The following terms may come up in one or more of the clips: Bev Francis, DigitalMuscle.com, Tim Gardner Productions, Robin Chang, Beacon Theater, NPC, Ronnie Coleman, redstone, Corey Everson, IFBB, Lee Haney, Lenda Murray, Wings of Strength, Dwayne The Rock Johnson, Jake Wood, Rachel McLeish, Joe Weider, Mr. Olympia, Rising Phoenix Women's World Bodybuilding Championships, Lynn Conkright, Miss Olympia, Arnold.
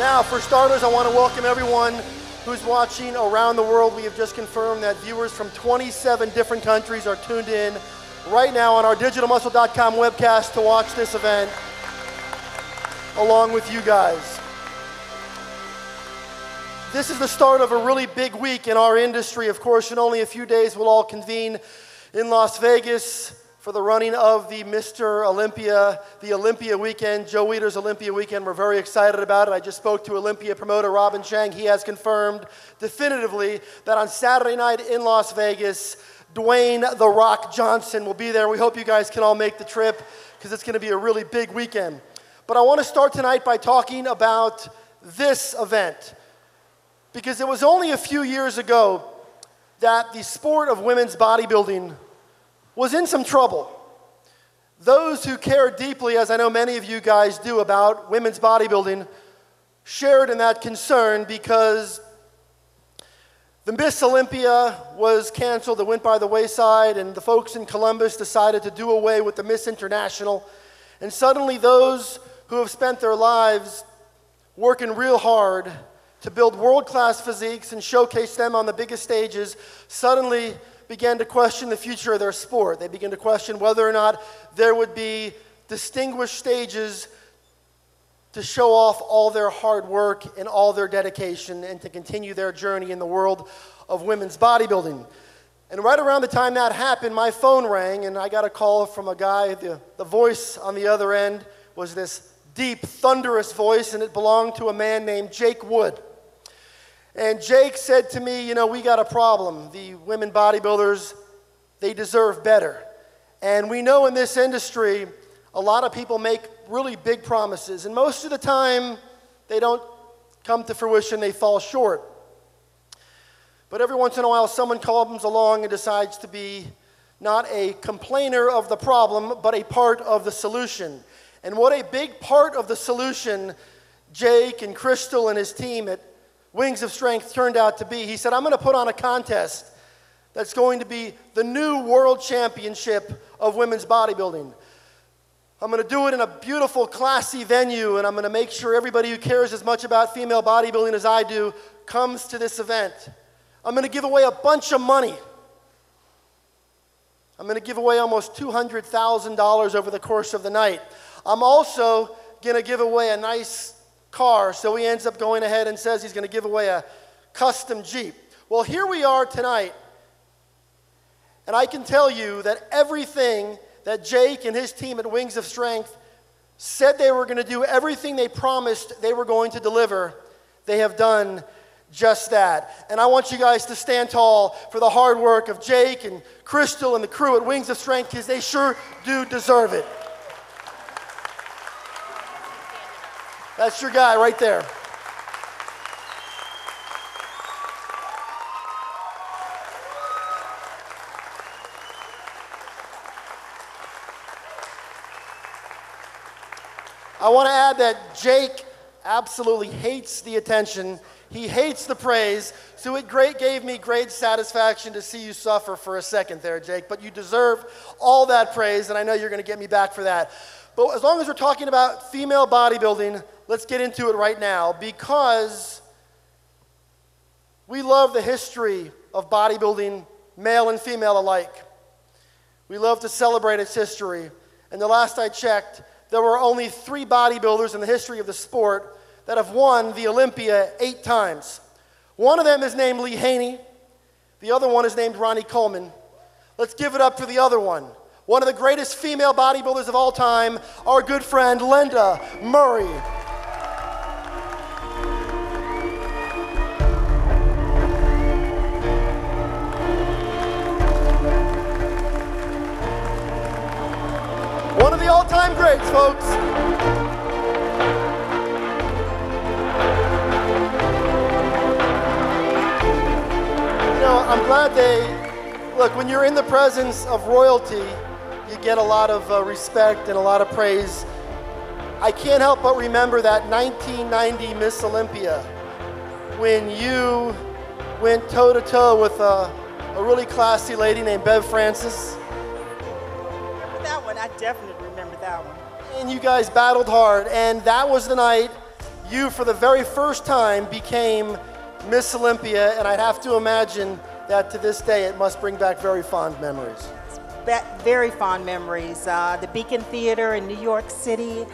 Now, for starters, I want to welcome everyone who's watching around the world. We have just confirmed that viewers from 27 different countries are tuned in right now on our DigitalMuscle.com webcast to watch this event along with you guys. This is the start of a really big week in our industry. Of course, in only a few days, we'll all convene in Las Vegas for the running of the Mr. Olympia, the Olympia weekend, Joe Weider's Olympia weekend. We're very excited about it. I just spoke to Olympia promoter Robin Chang. He has confirmed definitively that on Saturday night in Las Vegas, Dwayne The Rock Johnson will be there. We hope you guys can all make the trip because it's going to be a really big weekend. But I want to start tonight by talking about this event because it was only a few years ago that the sport of women's bodybuilding was in some trouble. Those who care deeply, as I know many of you guys do, about women's bodybuilding shared in that concern because the Miss Olympia was canceled, that went by the wayside, and the folks in Columbus decided to do away with the Miss International. And suddenly those who have spent their lives working real hard to build world-class physiques and showcase them on the biggest stages suddenly began to question the future of their sport. They began to question whether or not there would be distinguished stages to show off all their hard work and all their dedication and to continue their journey in the world of women's bodybuilding. And right around the time that happened, my phone rang and I got a call from a guy. The voice on the other end was this deep, thunderous voice, and it belonged to a man named Jake Wood. And Jake said to me, you know, we got a problem. The women bodybuilders, they deserve better. And we know in this industry, a lot of people make really big promises. And most of the time, they don't come to fruition. They fall short. But every once in a while, someone comes along and decides to be not a complainer of the problem, but a part of the solution. And what a big part of the solution Jake and Crystal and his team at Wings of Strength turned out to be. He said, I'm going to put on a contest that's going to be the new world championship of women's bodybuilding. I'm going to do it in a beautiful, classy venue, and I'm going to make sure everybody who cares as much about female bodybuilding as I do comes to this event. I'm going to give away a bunch of money. I'm going to give away almost $200,000 over the course of the night. I'm also going to give away a nice car, so he ends up going ahead and says he's going to give away a custom Jeep. Well, here we are tonight, and I can tell you that everything that Jake and his team at Wings of Strength said they were going to do, everything they promised they were going to deliver, they have done just that. And I want you guys to stand tall for the hard work of Jake and Crystal and the crew at Wings of Strength, because they sure do deserve it. That's your guy right there. I want to add that Jake absolutely hates the attention. He hates the praise, so it gave me great satisfaction to see you suffer for a second there, Jake, but you deserve all that praise, and I know you're going to get me back for that. But as long as we're talking about female bodybuilding, let's get into it right now, because we love the history of bodybuilding, male and female alike. We love to celebrate its history. And the last I checked, there were only 3 bodybuilders in the history of the sport that have won the Olympia 8 times. One of them is named Lee Haney. The other one is named Ronnie Coleman. Let's give it up for the other one. One of the greatest female bodybuilders of all time, our good friend Lenda Murray. One of the all-time greats, folks. I'm glad they, look, when you're in the presence of royalty, you get a lot of respect and a lot of praise. I can't help but remember that 1990 Miss Olympia, when you went toe-to-toe with a really classy lady named Bev Francis. Remember that one? I definitely remember that one. And you guys battled hard, and that was the night you for the very first time became Miss Olympia, and I'd have to imagine that to this day it must bring back very fond memories. Very fond memories. The Beacon Theater in New York City.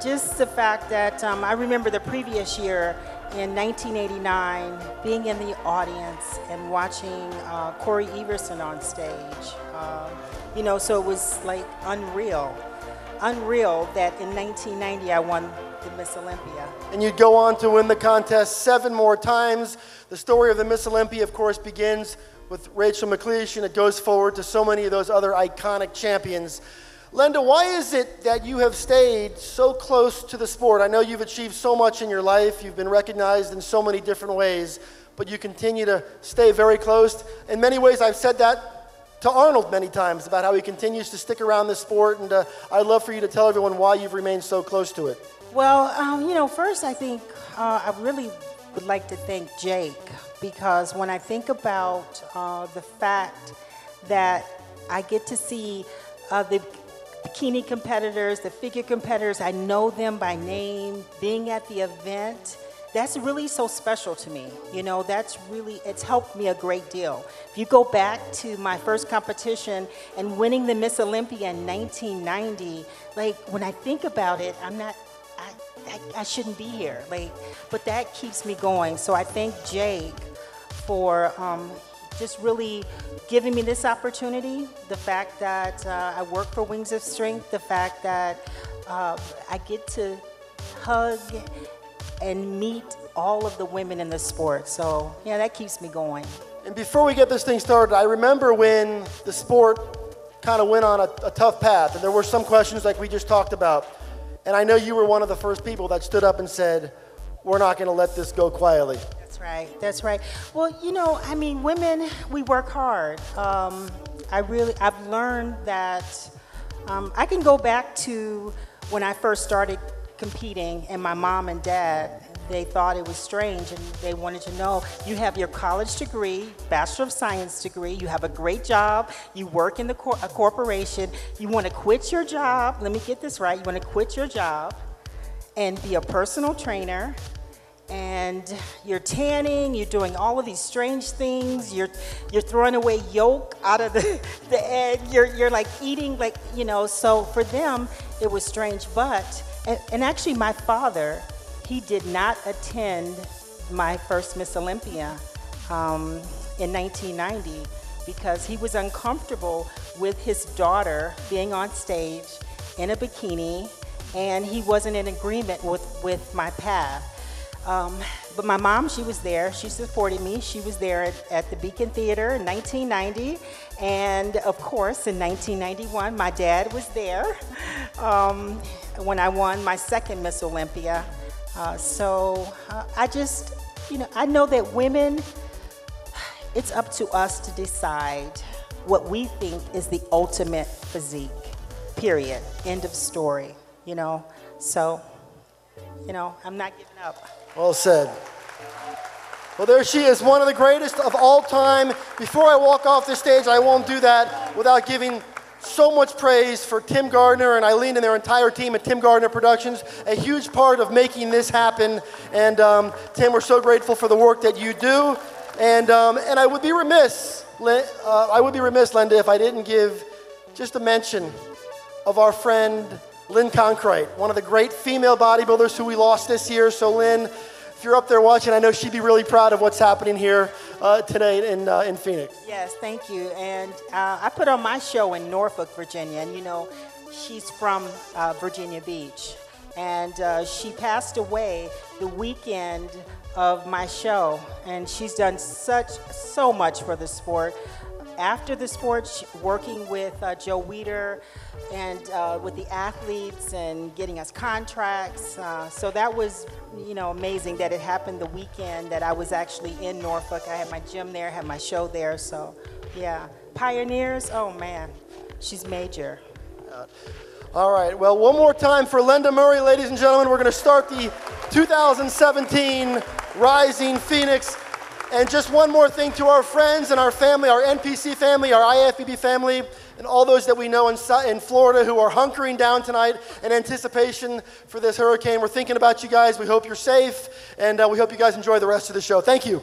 Just the fact that I remember the previous year in 1989 being in the audience and watching Corey Everson on stage. You know, so it was like unreal. Unreal that in 1990 I won the Miss Olympia. And you'd go on to win the contest 7 more times. The story of the Miss Olympia, of course, begins with Rachel McLeish, and it goes forward to so many of those other iconic champions. Lenda, why is it that you have stayed so close to the sport? I know you've achieved so much in your life. You've been recognized in so many different ways, but you continue to stay very close. In many ways, I've said that to Arnold many times about how he continues to stick around the sport, and I'd love for you to tell everyone why you've remained so close to it. Well, you know, first I think I really would like to thank Jake, because when I think about the fact that I get to see the bikini competitors, the figure competitors, I know them by name, being at the event, that's really so special to me. You know, that's really, it's helped me a great deal. If you go back to my first competition and winning the Miss Olympia in 1990, like when I think about it, I'm not, I shouldn't be here, like, but that keeps me going. So I thank Jake for just really giving me this opportunity, the fact that I work for Wings of Strength, the fact that I get to hug and meet all of the women in the sport. So yeah, that keeps me going. And before we get this thing started, I remember when the sport kind of went on a tough path, and there were some questions like we just talked about. And I know you were one of the first people that stood up and said, we're not going to let this go quietly. That's right. That's right. Well, you know, I mean, women, we work hard. I've learned that I can go back to when I first started competing, and my mom and dad, they thought it was strange, and they wanted to know, you have your college degree, Bachelor of Science degree, you have a great job, you work in a corporation, you want to quit your job, let me get this right, you want to quit your job and be a personal trainer, and you're tanning, you're doing all of these strange things, you're throwing away yolk out of the egg, you're like eating, like, you know, so for them, it was strange, but, and actually my father, he did not attend my first Miss Olympia in 1990 because he was uncomfortable with his daughter being on stage in a bikini, and he wasn't in agreement with my path. But my mom, she was there. She supported me. She was there at the Beacon Theater in 1990. And of course, in 1991, my dad was there when I won my second Miss Olympia. I just, you know, I know that women, it's up to us to decide what we think is the ultimate physique, period, end of story, you know. So, you know, I'm not giving up. Well said. Well, there she is, one of the greatest of all time. Before I walk off the stage, I won't do that without giving so much praise for Tim Gardner and Eileen and their entire team at Tim Gardner Productions, a huge part of making this happen. And Tim, we're so grateful for the work that you do. And I would be remiss, Lenda, if I didn't give just a mention of our friend Lynn Conkright, one of the great female bodybuilders who we lost this year. So Lynn, if you're up there watching, I know she'd be really proud of what's happening here today in Phoenix. Yes, thank you. And I put on my show in Norfolk, Virginia, and you know, she's from Virginia Beach. And she passed away the weekend of my show, and she's done so much for the sport. After the sport, working with Joe Weider and with the athletes and getting us contracts. So that was, you know, amazing that it happened the weekend that I was actually in Norfolk. I had my gym there, had my show there. So, yeah. Pioneers, oh, man, she's major. All right. Well, one more time for Lenda Murray, ladies and gentlemen. We're going to start the 2017 Rising Phoenix. And just one more thing to our friends and our family, our NPC family, our IFBB family, and all those that we know in Florida who are hunkering down tonight in anticipation for this hurricane. We're thinking about you guys. We hope you're safe, and we hope you guys enjoy the rest of the show. Thank you.